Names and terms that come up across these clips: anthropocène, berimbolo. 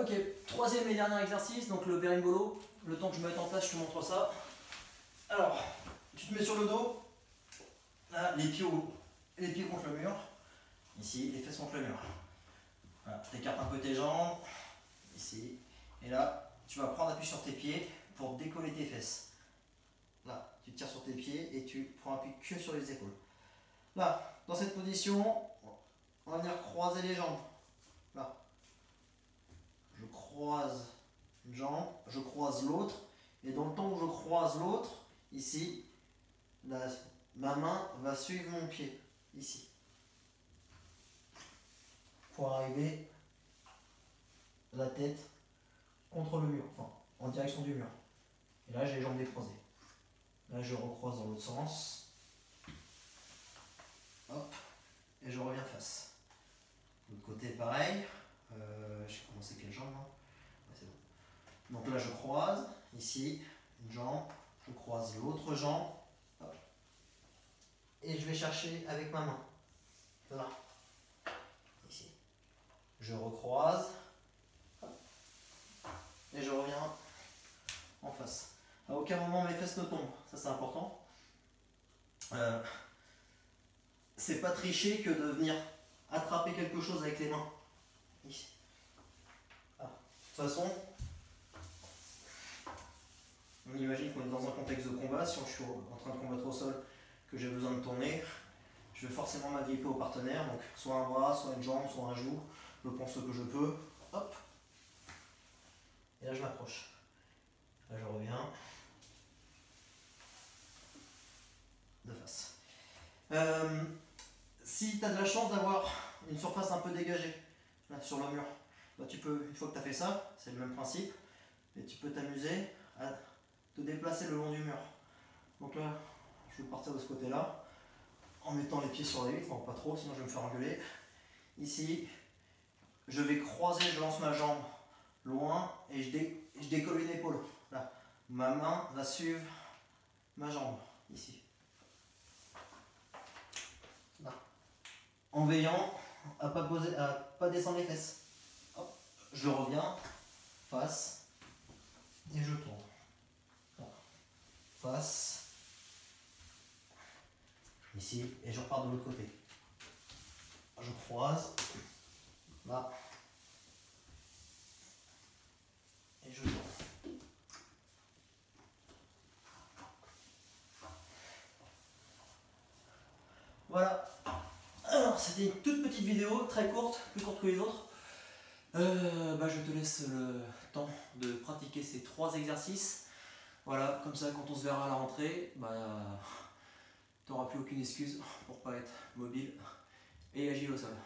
Ok, troisième et dernier exercice, donc le berimbolo. Le temps que je me mette en place, je te montre ça. Alors, tu te mets sur le dos, là, les pieds contre le mur, ici, les fesses contre le mur. Voilà, t'écartes un peu tes jambes, ici, et là, tu vas prendre appui sur tes pieds pour décoller tes fesses. Là, tu tires sur tes pieds et tu prends appui que sur les épaules. Là, dans cette position, on va venir croiser les jambes. Là, je croise une jambe, je croise l'autre, et dans le temps où je croise l'autre, ici, ma main va suivre mon pied, ici, pour arriver la tête contre le mur, enfin, en direction du mur. Et là, j'ai les jambes décroisées. Là, je recroise dans l'autre sens. Hop, et je reviens face. De l'autre côté, pareil. J'ai commencé quelle jambe, hein ? Ouais, c'est bon. Donc là, je croise, ici, une jambe, je croise l'autre jambe, hop, et je vais chercher avec ma main. Voilà. Ici. Je recroise, hop, et je reviens en face. À aucun moment mes fesses ne tombent, ça c'est important. C'est pas tricher que de venir attraper quelque chose avec les mains. Ici. Ah. De toute façon, on imagine qu'on est dans un contexte de combat. Si je suis en train de combattre au sol, que j'ai besoin de tourner, je vais forcément m'agripper au partenaire. Donc soit un bras, soit une jambe, soit un genou. Je prends ce que je peux. Hop. Et là je m'approche. Là je reviens. De face. Si tu as de la chance d'avoir une surface un peu dégagée, là, sur le mur, bah, tu peux, une fois que tu as fait ça, c'est le même principe, et tu peux t'amuser à te déplacer le long du mur. Donc là, je vais partir de ce côté-là, en mettant les pieds sur les vitres, enfin, pas trop, sinon je vais me faire engueuler. Ici, je vais croiser, je lance ma jambe loin, et je décolle une épaule. Là, ma main va suivre ma jambe, ici. En veillant à pas descendre les fesses. Hop, je reviens, face, et je tourne. Voilà. Face, ici, et je repars de l'autre côté. Je croise, là, et je tourne. Voilà. C'était une toute petite vidéo, très courte, plus courte que les autres. Je te laisse le temps de pratiquer ces trois exercices. Voilà, comme ça, quand on se verra à la rentrée, tu n'auras plus aucune excuse pour ne pas être mobile et agile au sol.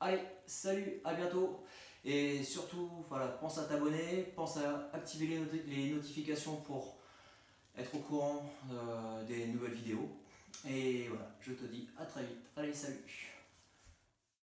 Allez, salut, à bientôt. Et surtout, voilà, pense à t'abonner, pense à activer les notifications pour être au courant des nouvelles vidéos. Et voilà, je te dis à très vite. Allez, salut!